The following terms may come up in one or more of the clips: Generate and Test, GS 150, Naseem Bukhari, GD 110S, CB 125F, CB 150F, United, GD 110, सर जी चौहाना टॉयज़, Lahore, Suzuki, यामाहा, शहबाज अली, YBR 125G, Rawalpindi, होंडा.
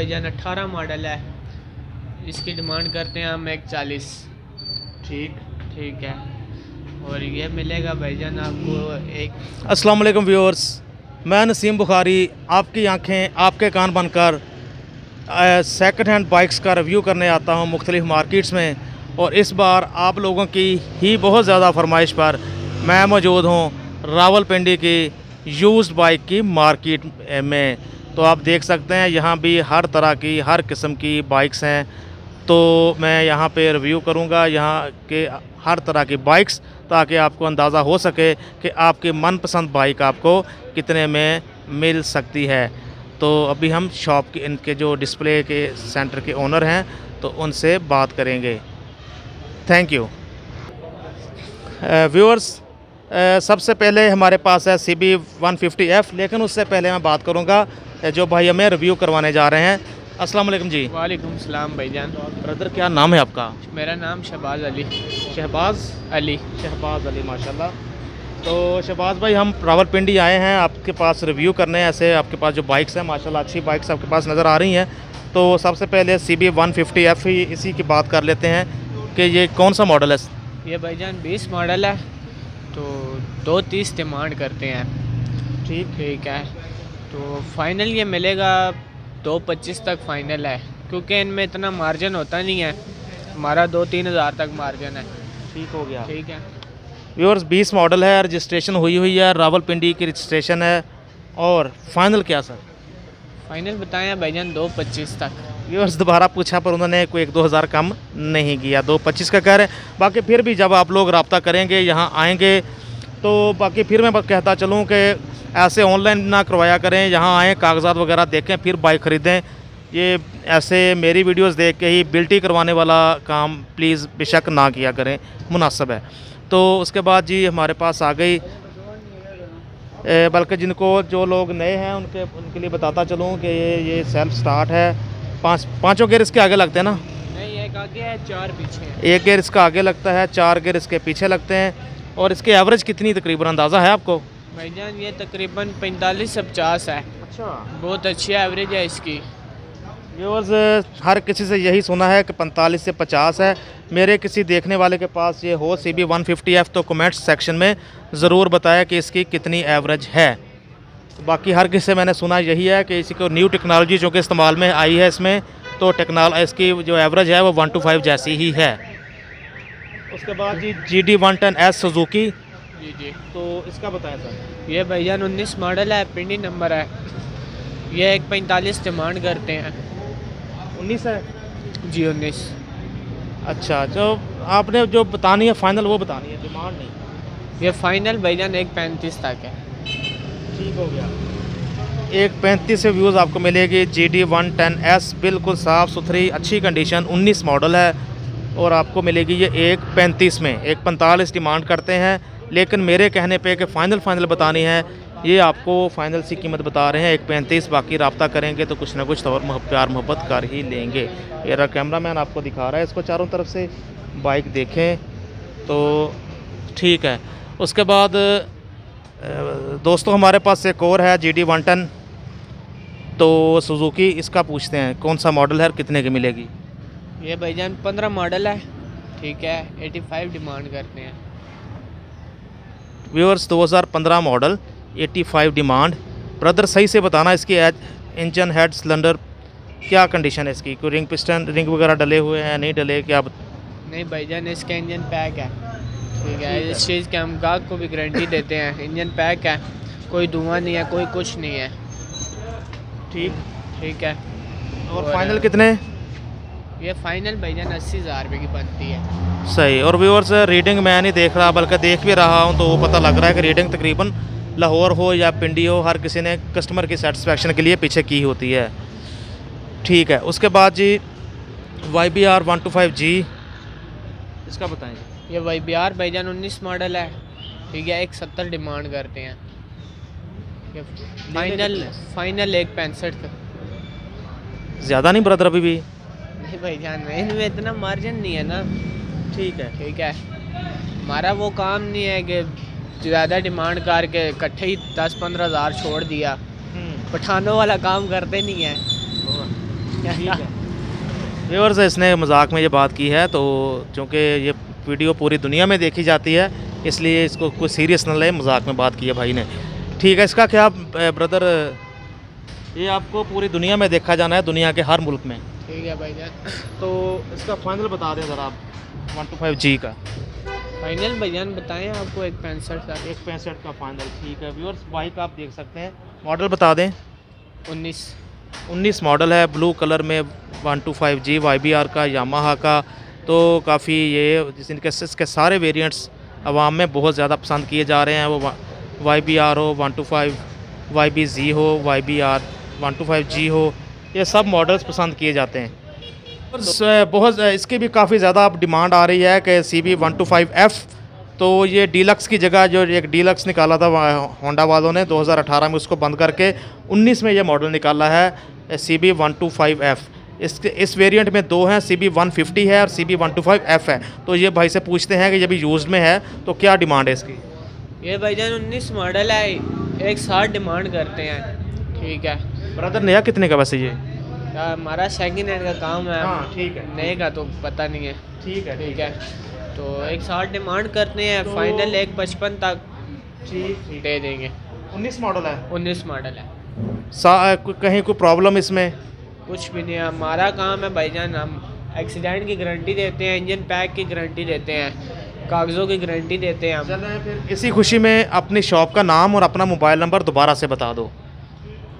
भाईजान 18 मॉडल है, इसकी डिमांड करते हैं हम 140। ठीक है, और ये मिलेगा भाईजान आपको एक। अस्सलाम वालेकुम व्यूअर्स, मैं नसीम बुखारी आपकी आंखें आपके कान बनकर सेकंड हैंड बाइक्स का रिव्यू करने आता हूं मुख्तलिफ मार्केट्स में, और इस बार आप लोगों की ही बहुत ज़्यादा फरमाइश पर मैं मौजूद हूं रावलपिंडी की यूज़्ड बाइक की मार्केट में। तो आप देख सकते हैं यहाँ भी हर तरह की हर किस्म की बाइक्स हैं, तो मैं यहाँ पे रिव्यू करूँगा यहाँ के हर तरह की बाइक्स, ताकि आपको अंदाज़ा हो सके कि आपकी मनपसंद बाइक आपको कितने में मिल सकती है। तो अभी हम शॉप के इनके जो डिस्प्ले के सेंटर के ओनर हैं तो उनसे बात करेंगे। Thank you viewers. सबसे पहले हमारे पास है CB 150F, लेकिन उससे पहले मैं बात करूंगा जो भाई हमें रिव्यू करवाने जा रहे हैं। अस्सलाम वालेकुम जी। वालेकुम सलाम भाईजान। ब्रदर क्या नाम है आपका? मेरा नाम शहबाज अली। शहबाज अली माशाल्लाह। तो शहबाज भाई, हम रावलपिंडी आए हैं आपके पास रिव्यू करने, ऐसे आपके पास जो बाइक्स हैं माशाल्लाह अच्छी बाइक्स आपके पास नज़र आ रही हैं। तो सबसे पहले CB 150F ही इसी की बात कर लेते हैं कि ये कौन सा मॉडल है? ये भाईजान 20 मॉडल है, तो 230 डिमांड करते हैं। ठीक है, तो फाइनल ये मिलेगा 225 तक फाइनल है, क्योंकि इनमें इतना मार्जिन होता नहीं है, हमारा 2-3 हज़ार तक मार्जिन है। ठीक हो गया। ठीक है व्यूअर्स, 20 मॉडल है, रजिस्ट्रेशन हुई है, रावलपिंडी की रजिस्ट्रेशन है। और फाइनल क्या सर? फाइनल बताया भाईजान 225 तक। व्यूअर्स दोबारा पूछा पर उन्होंने कोई 1-2 हज़ार कम नहीं किया, 225 का कह रहे हैं। बाकी फिर भी जब आप लोग रब्ता करेंगे यहाँ आएंगे तो बाकी फिर मैं कहता चलूँ कि ऐसे ऑनलाइन ना करवाया करें, यहाँ आएँ कागजात वगैरह देखें फिर बाइक ख़रीदें। ये ऐसे मेरी वीडियोस देख के ही बिल्टी करवाने वाला काम प्लीज़ बेशक ना किया करें, मुनासिब है। तो उसके बाद जी हमारे पास आ गई, बल्कि जिनको जो लोग नए हैं उनके लिए बताता चलूँ कि ये सेल्फ स्टार्ट है, पाँचों गेयर इसके आगे लगते हैं ना? नहीं, एक आगे है, 4 पीछे है। एक गेयर इसका आगे लगता है, 4 गेयर इसके पीछे लगते हैं। और इसके एवरेज कितनी तकरीबन अंदाज़ा है आपको? भाईजान ये तकरीबन 45 से 50 है। अच्छा, बहुत अच्छी एवरेज है इसकी। व्यूअर्स हर किसी से यही सुना है कि 45 से 50 है। मेरे किसी देखने वाले के पास ये हो CB 150F तो कमेंट्स सेक्शन में ज़रूर बताया कि इसकी कितनी एवरेज है। बाकी हर किसी से मैंने सुना यही है कि इसको न्यू टेक्नोलॉजी जो कि इस्तेमाल में आई है इसमें, तो इसकी जो एवरेज है वो 125 जैसी ही है। उसके बाद जी GD 110S सुजुकी। जी, तो इसका बताया सर? ये भैयान 19 मॉडल है, पिंडी नंबर है, ये 145 डिमांड करते हैं। 19 है जी? 19। अच्छा, जो आपने जो बतानी है फाइनल वो बतानी है, डिमांड नहीं? ये फाइनल भैयान 135 तक है। ठीक हो गया, 135 से व्यूज़ आपको मिलेगी। GD 110S बिल्कुल साफ़ सुथरी अच्छी कंडीशन 19 मॉडल है, और आपको मिलेगी ये 135 में। 145 डिमांड करते हैं, लेकिन मेरे कहने पे कि फाइनल बतानी है, ये आपको फाइनल सी कीमत बता रहे हैं 135। बाकी रब्ता करेंगे तो कुछ ना कुछ तौर प्यार मोहब्बत कर ही लेंगे। मेरा कैमरा मैन आपको दिखा रहा है, इसको चारों तरफ से बाइक देखें तो ठीक है। उसके बाद दोस्तों हमारे पास एक और है GD 110 तो सुजुकी, इसका पूछते हैं कौन सा मॉडल है और कितने की मिलेगी? ये भाईजान 15 मॉडल है। ठीक है, 85 डिमांड करते हैं। Viewers 2015 model, 85 demand. ब्रदर सही से बताना इसकी इंजन, हेड, सिलेंडर क्या कंडीशन है इसकी? कोई रिंग, पिस्टन, रिंग वगैरह डले हुए हैं, नहीं डले क्या? नहीं भाईजान, इसका इंजन पैक है। ठीक है, इस चीज़ के हम गाहक को भी गारंटी देते हैं, इंजन पैक है, कोई धुआं नहीं है, कोई कुछ नहीं है। ठीक है। और फाइनल कितने? ये फाइनल भाईजान 80 हज़ार रुपये की बनती है। सही। और व्यूअर्स रीडिंग मैं नहीं देख रहा, बल्कि देख भी रहा हूँ तो वो पता लग रहा है कि रीडिंग तकरीबन लाहौर हो या पिंडी हो, हर किसी ने कस्टमर की सेटिस्फेक्शन के लिए पीछे की होती है। ठीक है, उसके बाद जी YBR 125G, इसका बताएँ? ये YBR भाईजान 19 मॉडल है। ठीक है, 170 डिमांड करते हैं। फाइनल 165 का। ज़्यादा नहीं ब्रदर? अभी भी भाईजान इनमें इतना मार्जिन नहीं है ना। ठीक है, हमारा वो काम नहीं है कि ज़्यादा डिमांड करके इकट्ठे ही 10-15 हज़ार छोड़ दिया, पठानों वाला काम करते नहीं है। व्यूअर्स इसने मजाक में ये बात की है, तो चूँकि ये वीडियो पूरी दुनिया में देखी जाती है इसलिए इसको कुछ सीरियस न ले, मजाक में बात की है भाई ने। ठीक है, इसका क्या ब्रदर, ये आपको पूरी दुनिया में देखा जाना है, दुनिया के हर मुल्क में। ठीक है भाई जान, तो इसका फाइनल बता दें ज़रा आप 125G का फाइनल भाई जान बताएँ आपको। 165 का फाइनल। ठीक है व्यूअर्स, बाइक आप देख सकते हैं, मॉडल बता दें। 19 मॉडल है, ब्लू कलर में 125G YBR का, यामाहा का। तो काफ़ी ये इसके सारे वेरिएंट्स आवाम में बहुत ज़्यादा पसंद किए जा रहे हैं, वो YBR हो, 125YBZ हो, YBR 125G हो, ये सब मॉडल्स पसंद किए जाते हैं। बहुत इसकी भी काफ़ी ज़्यादा अब डिमांड आ रही है कि CB 125F, तो ये डीलक्स की जगह जो एक डीलक्स निकाला था होंडा वालों ने 2018 में, उसको बंद करके 19 में ये मॉडल निकाला है CB 125F। इस वेरिएंट में दो हैं, CB 150 है और CB 125F है। तो ये भाई से पूछते हैं कि ये भी यूज़ में है तो क्या डिमांड है इसकी। ये भाईजान 19 मॉडल है, 160 डिमांड करते हैं। ठीक है ब्रदर, नया कितने का वैसे ये? हमारा सेकेंड हैंड का काम है। हाँ ठीक है, नए का तो पता नहीं है। ठीक है तो 160 डिमांड करते हैं, तो फाइनल 155 तक ठीक दे देंगे। 19 मॉडल है। 19 मॉडल है। कहीं कोई प्रॉब्लम इसमें? कुछ भी नहीं है, हमारा काम है भाईजान, हम एक्सीडेंट की गारंटी देते हैं, इंजन पैक की गारंटी देते हैं, कागज़ों की गारंटी देते हैं हम। चलें फिर इसी खुशी में अपनी शॉप का नाम और अपना मोबाइल नंबर दोबारा से बता दो।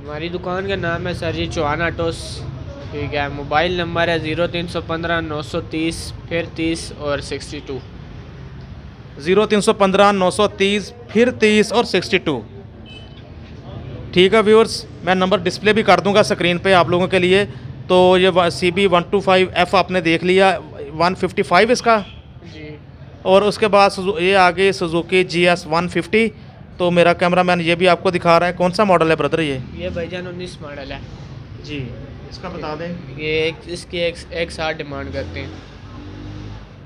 हमारी दुकान का नाम है सर जी चौहाना टॉयज़। ठीक है, मोबाइल नंबर है 0315930 30 और 62, 0315930 30 और 62। ठीक है व्यूअर्स, मैं नंबर डिस्प्ले भी कर दूंगा स्क्रीन पे आप लोगों के लिए। तो ये CB 125F आपने देख लिया, 155 इसका जी, और उसके बाद ये आ गई सुजुकी GS 150। तो मेरा कैमरामैन ये भी आपको दिखा रहा है। कौन सा मॉडल है ब्रदर ये? ये भाईजान 19 मॉडल है जी। इसका बता दें। ये इसकी 160 डिमांड करते हैं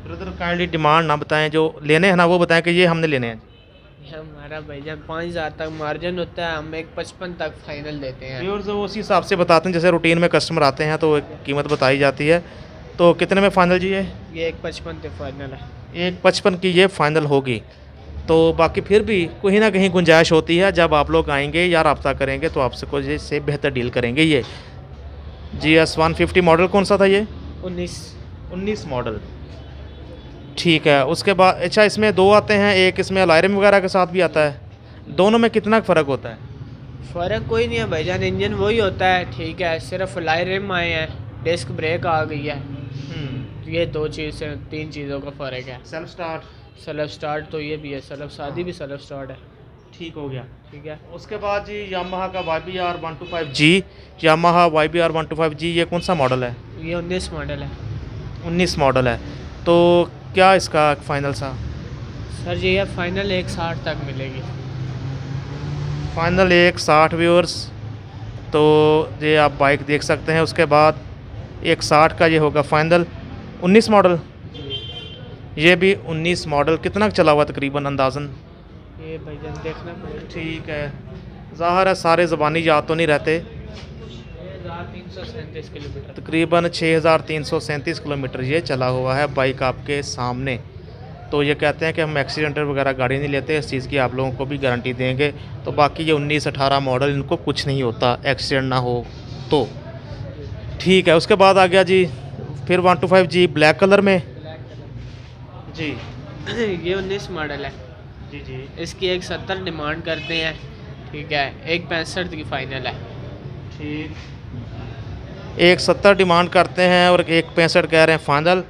ब्रदर। काइंडली डिमांड ना बताएं, जो लेने हैं ना वो बताएं कि ये हमने लेने हैं। हमारा भाईजान 5000 तक मार्जिन होता है, हम 155 तक फाइनल देते हैं। और जो उसी हिसाब से बताते हैं जैसे रूटीन में कस्टमर आते हैं तो एक कीमत बताई जाती है। तो कितने में फाइनल जी है? ये 155 पे फाइनल है, 155 की ये फाइनल होगी। तो बाकी फिर भी कहीं ना कहीं गुंजाइश होती है, जब आप लोग आएंगे या रब्ता करेंगे तो आपसे कुछ इससे बेहतर डील करेंगे। ये GS 150 मॉडल कौन सा था ये? 19 मॉडल। ठीक है, उसके बाद अच्छा इसमें दो आते हैं, एक इसमें अलायरम वगैरह के साथ भी आता है। दोनों में कितना फ़र्क होता है? फ़र्क कोई नहीं है भाईजान, इंजन वही होता है। ठीक है, सिर्फ अलायरम आए हैं, डिस्क ब्रेक आ गई है। ये दो चीज़, तीन चीज़ों का फ़र्क है। सेल्फ स्टार्ट, सेल्फ स्टार्ट तो ये भी है, सेल्फ शादी भी सेल्फ स्टार्ट है। ठीक हो गया। ठीक है, उसके बाद जी यामाहा का YBR 125G। यामाहा YBR 125G ये कौन सा मॉडल है? ये 19 मॉडल है। 19 मॉडल है, तो क्या इसका फाइनल सा सर जी? ये फाइनल 160 तक मिलेगी, फाइनल 160 व्यूअर्स। तो ये आप बाइक देख सकते हैं, उसके बाद 160 का ये होगा फाइनल। 19 मॉडल, ये भी 19 मॉडल। कितना चला हुआ तकरीबन अंदाजन? ये भाईजान देखना पड़ेगा। ठीक है, ज़ाहिर है सारे ज़बानी याद तो नहीं रहते। 6337 किलोमीटर तकरीबन, 6337 किलोमीटर ये चला हुआ है बाइक आपके सामने। तो ये कहते हैं कि हम एक्सीडेंट वगैरह गाड़ी नहीं लेते, इस चीज़ की आप लोगों को भी गारंटी देंगे। तो बाकी ये 19-18 मॉडल, इनको कुछ नहीं होता एक्सीडेंट ना हो तो। ठीक है, उसके बाद आ गया जी फिर 125G ब्लैक कलर में जी। ये 19 मॉडल है जी। इसकी 170 डिमांड करते हैं। ठीक है, 165 की फ़ाइनल है। ठीक, 170 डिमांड करते हैं और 165 कह रहे हैं फाइनल।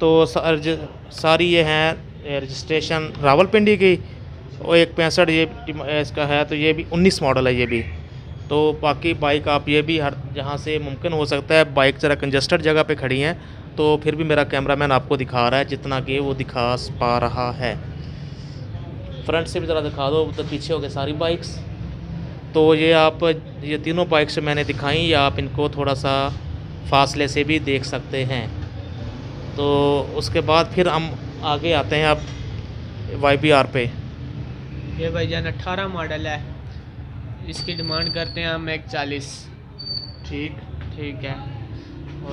तो सारी ये हैं रजिस्ट्रेशन रावलपिंडी की, और 165 ये इसका है। तो ये भी 19 मॉडल है ये भी। तो बाकी बाइक आप ये भी हर जहाँ से मुमकिन हो सकता है, बाइक ज़रा कंजस्टेड जगह पे खड़ी हैं तो फिर भी मेरा कैमरामैन आपको दिखा रहा है जितना कि वो दिखा पा रहा है। फ्रंट से भी ज़रा दिखा दो, उधर पीछे हो गए सारी बाइक्स। तो ये आप ये तीनों बाइक्स मैंने दिखाई, या आप इनको थोड़ा सा फासले से भी देख सकते हैं। तो उसके बाद फिर हम आगे आते हैं आप YBR पे। ये भाईजान 18 मॉडल है, इसकी डिमांड करते हैं हम 140। ठीक है,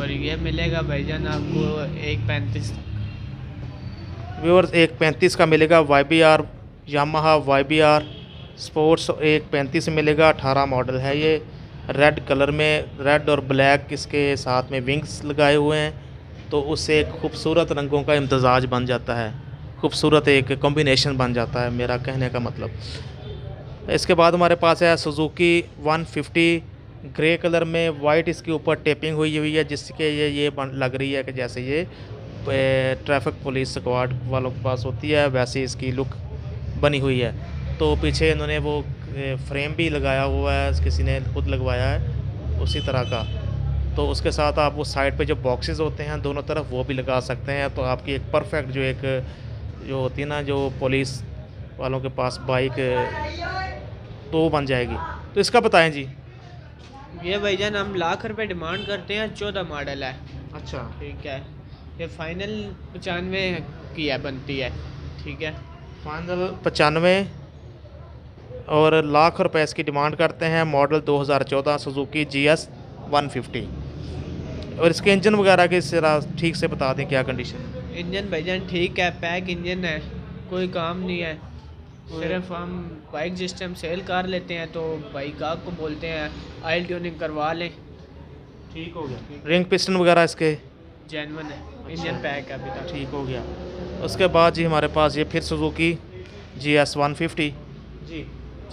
और ये मिलेगा भाईजान आपको 135। व्यूअर्स 135 का मिलेगा YBR यामाहा YBR स्पोर्ट्स 135 मिलेगा। 18 मॉडल है ये, रेड कलर में, रेड और ब्लैक इसके साथ में विंग्स लगाए हुए हैं, तो उससे एक खूबसूरत रंगों का इम्तजाज बन जाता है, खूबसूरत एक कॉम्बिनेशन बन जाता है मेरा कहने का मतलब। इसके बाद हमारे पास है सुजुकी 150 ग्रे कलर में, वाइट इसके ऊपर टेपिंग हुई है जिसके ये लग रही है कि जैसे ये ट्रैफिक पुलिस स्क्वाड वालों के पास होती है वैसे इसकी लुक बनी हुई है। तो पीछे इन्होंने वो फ्रेम भी लगाया हुआ है, किसी ने खुद लगवाया है उसी तरह का, तो उसके साथ आप उस साइड पे जो बॉक्सेस होते हैं दोनों तरफ वो भी लगा सकते हैं। तो आपकी एक परफेक्ट जो होती है ना, जो पुलिस वालों के पास बाइक, तो वो बन जाएगी। तो इसका बताएं जी। ये भाईजान हम 1,00,000 रुपये डिमांड करते हैं, 14 मॉडल है। अच्छा ठीक है, ये फाइनल 95 की है, बनती है। ठीक है, फाइनल 95 और 1,00,000 रुपए इसकी डिमांड करते हैं। Model 2014 Suzuki GS 150। और इसके इंजन वगैरह के ठीक से बता दें क्या कंडीशन है। इंजन भाईजान ठीक है, पैक इंजन है, कोई काम नहीं है, सिर्फ हम बाइक जिस टाइम सेल कर लेते हैं तो बाइक आपको बोलते हैं आयल ट्यूनिंग करवा लें, ठीक हो गया। रिंग पिस्टन वगैरह इसके जेन्युइन है, इंजन पैक है अभी तक, ठीक हो गया। उसके बाद जी हमारे पास ये फिर सुजुकी GS 150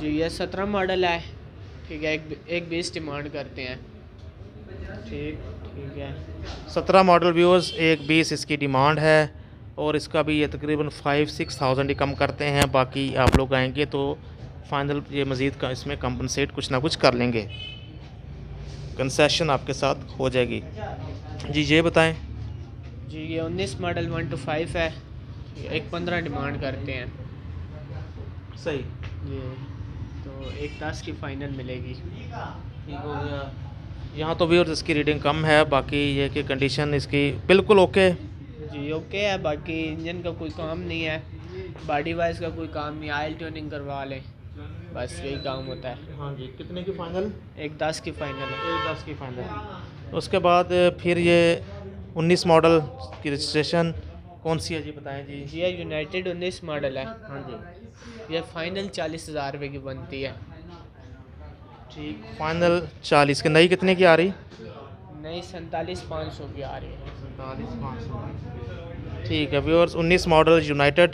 जी ये 17 मॉडल है। ठीक है, 1,20 डिमांड करते हैं। ठीक है, 17 मॉडल व्यूअर्स, 1,20 इसकी डिमांड है और इसका भी ये तकरीबन 5-6,000 ही कम करते हैं। बाकी आप लोग आएंगे तो फाइनल ये मज़ीद का इसमें कंपनसेट कुछ ना कुछ कर लेंगे, कंसेशन आपके साथ हो जाएगी जी। ये बताएं जी, ये 19 मॉडल 125 है, 1,15 डिमांड करते हैं। सही जी, तो 1,10 की फाइनल मिलेगी, ठीक हो गया। यहाँ तो व्यूअर्स इसकी रीडिंग कम है, बाकी ये कि कंडीशन इसकी बिल्कुल ओके जी, ओके है। बाकी इंजन का कोई काम नहीं है, बॉडी वाइज का कोई काम नहीं, आयल ट्यूनिंग करवा लें, बस यही काम होता है। हाँ जी, कितने की फाइनल? 1,10 की फाइनल है। 1,10 की फाइनल। उसके बाद फिर ये 19 मॉडल की रजिस्ट्रेशन कौन सी है जी, बताएं जी। जी यूनाइटेड 19 मॉडल है। हाँ जी, ये फाइनल 40,000 रुपये की बनती है। ठीक, फाइनल 40 की। नई कितने की आ रही? नई 47,500 की आ रही है। 47,500, ठीक है व्यूअर्स। 19 मॉडल यूनाइटेड,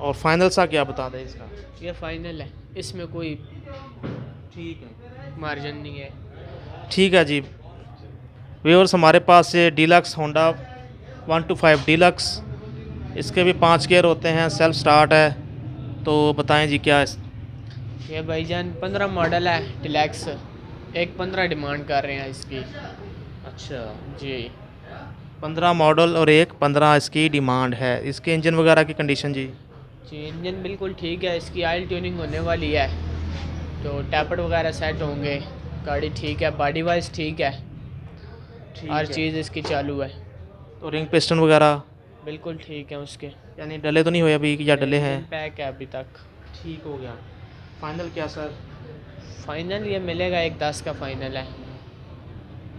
और फाइनल सा क्या बता दें इसका? ये फाइनल है, इसमें कोई ठीक है मार्जिन नहीं है। ठीक है जी व्यूअर्स, हमारे पास ये डीलक्स होंडा 125 डीलक्स, इसके भी 5 गियर होते हैं, सेल्फ स्टार्ट है। तो बताएं जी क्या इस? ये भाईजान 15 मॉडल है डीलक्स, 1,15 डिमांड कर रहे हैं इसकी। अच्छा जी, 15 मॉडल और 1,15 इसकी डिमांड है। इसके इंजन वगैरह की कंडीशन जी? जी इंजन बिल्कुल ठीक है, इसकी आयल ट्यूनिंग होने वाली है, तो टैपर वगैरह सेट होंगे, गाड़ी ठीक है, बॉडी वाइज ठीक है, हर चीज़ इसकी चालू है। तो रिंग पिस्टन वगैरह बिल्कुल ठीक है उसके, यानी डले तो नहीं हुए अभी या डले हैं? पैक है अभी तक, ठीक हो गया। फाइनल क्या सर? फाइनल ये मिलेगा 1,10 का फाइनल है।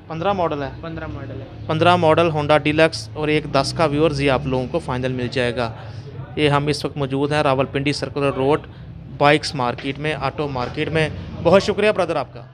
15 मॉडल है। 15 मॉडल है। 15 मॉडल होंडा डीलक्स और 1,10 का व्यूअर्स ये आप लोगों को फाइनल मिल जाएगा। ये हम इस वक्त मौजूद हैं Rawalpindi circular road bikes market में, ऑटो मार्केट में। बहुत शुक्रिया ब्रदर आपका।